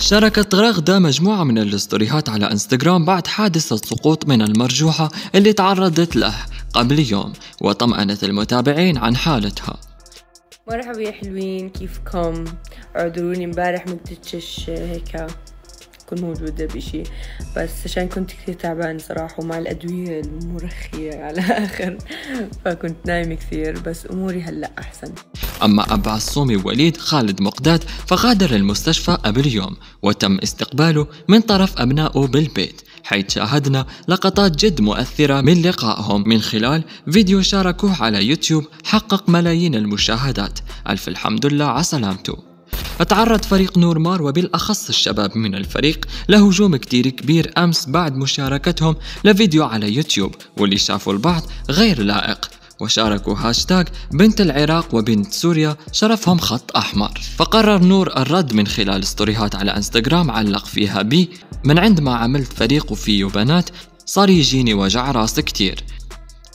شاركت غرغدا مجموعة من الستوريهات على انستغرام بعد حادث السقوط من المرجوحة اللي تعرضت له قبل يوم، وطمأنت المتابعين عن حالتها. مرحبا يا حلوين، كيفكم؟ اعذروني امبارح ما قدرتش هيك كنت موجودة بشي، بس عشان كنت كثير تعبان صراحة ومع الأدوية المرخية على آخر، فكنت نايمة كثير، بس أموري هلأ أحسن. أما أبو عصومي وليد خالد مقداد فغادر المستشفى قبل يوم، وتم استقباله من طرف أبنائه بالبيت، حيث شاهدنا لقطات جد مؤثرة من لقائهم من خلال فيديو شاركوه على يوتيوب حقق ملايين المشاهدات. ألف الحمد لله على سلامته. تعرض فريق نور مار وبالأخص الشباب من الفريق لهجوم كتير كبير أمس بعد مشاركتهم لفيديو على يوتيوب واللي شافوا البعض غير لائق، وشاركوا هاشتاج بنت العراق وبنت سوريا شرفهم خط أحمر. فقرر نور الرد من خلال ستوريهات على انستغرام علق فيها بي من عند ما عملت فريق وفيه بنات صار يجيني وجع راس كتير،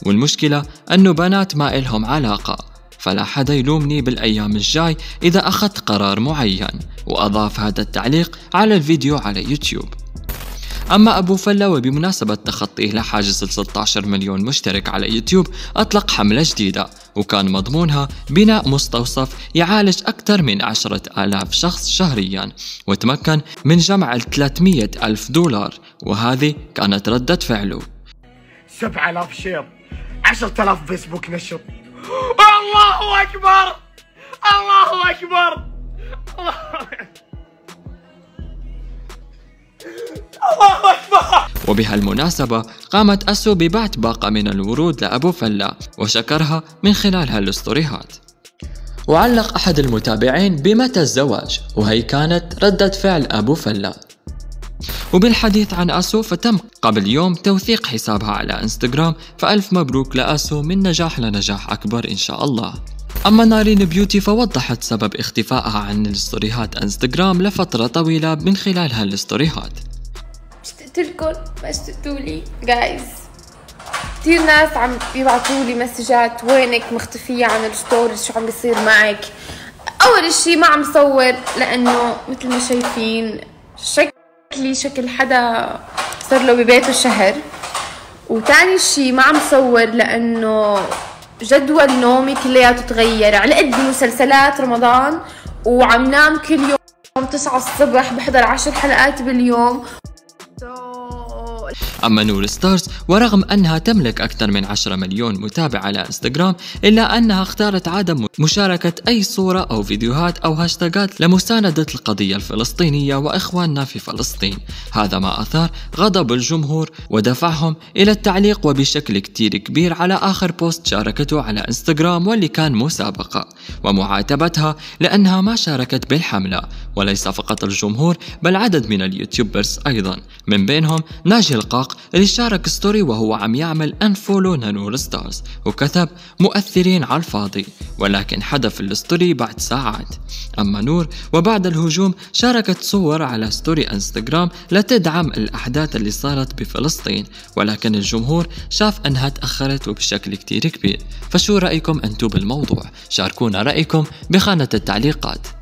والمشكلة أنه بنات ما إلهم علاقة، فلا حدا يلومني بالأيام الجاي إذا أخذت قرار معين. وأضاف هذا التعليق على الفيديو على يوتيوب. أما أبو فله وبمناسبة تخطيه لحاجز 16 مليون مشترك على يوتيوب أطلق حملة جديدة وكان مضمونها بناء مستوصف يعالج أكثر من 10,000 شخص شهريا، وتمكن من جمع 300,000 دولار، وهذه كانت ردة فعله. 7,000 شير، 10,000 فيسبوك نشر، الله أكبر الله أكبر الله أكبر. وبهالمناسبة قامت اسو ببعث باقة من الورود لأبو فله وشكرها من خلال هالستوريهات. وعلق أحد المتابعين بمتى الزواج، وهي كانت ردة فعل أبو فله. وبالحديث عن اسو فتم قبل يوم توثيق حسابها على انستغرام، فألف مبروك لاسو من نجاح لنجاح أكبر إن شاء الله. أما نارين بيوتي فوضحت سبب اختفائها عن الستوريهات انستغرام لفترة طويلة من خلال هالستوريهات. اشتقتلكن ما اشتقتولي جايز، كتير ناس عم يبعتولي مسجات وينك مختفية عن الستوريز شو عم بيصير معك. أول شي ما عم صور لأنه مثل ما شايفين شكل حدا صار له ببيته شهر، وتاني شي ما عم صور لأنه جدول نومي كلياته تغير على قد مسلسلات رمضان، وعم نام كل يوم 9 الصبح بحضر 10 حلقات باليوم. أما نور ستارز ورغم أنها تملك أكثر من 10 مليون متابع على انستغرام، إلا أنها اختارت عدم مشاركة أي صورة أو فيديوهات أو هاشتاجات لمساندة القضية الفلسطينية وإخواننا في فلسطين. هذا ما أثار غضب الجمهور ودفعهم إلى التعليق وبشكل كتير كبير على آخر بوست شاركته على انستغرام واللي كان مسابقة، ومعاتبتها لأنها ما شاركت بالحملة. وليس فقط الجمهور بل عدد من اليوتيوبرز أيضا، من بينهم ناجي القاق اللي شارك ستوري وهو عم يعمل انفولو لنور ستارز وكتب مؤثرين على الفاضي، ولكن حذف الستوري بعد ساعات. أما نور وبعد الهجوم شاركت صور على ستوري انستغرام لتدعم الأحداث اللي صارت بفلسطين، ولكن الجمهور شاف أنها تأخرت وبشكل كتير كبير. فشو رأيكم أنتو بالموضوع؟ شاركونا رأيكم بخانة التعليقات.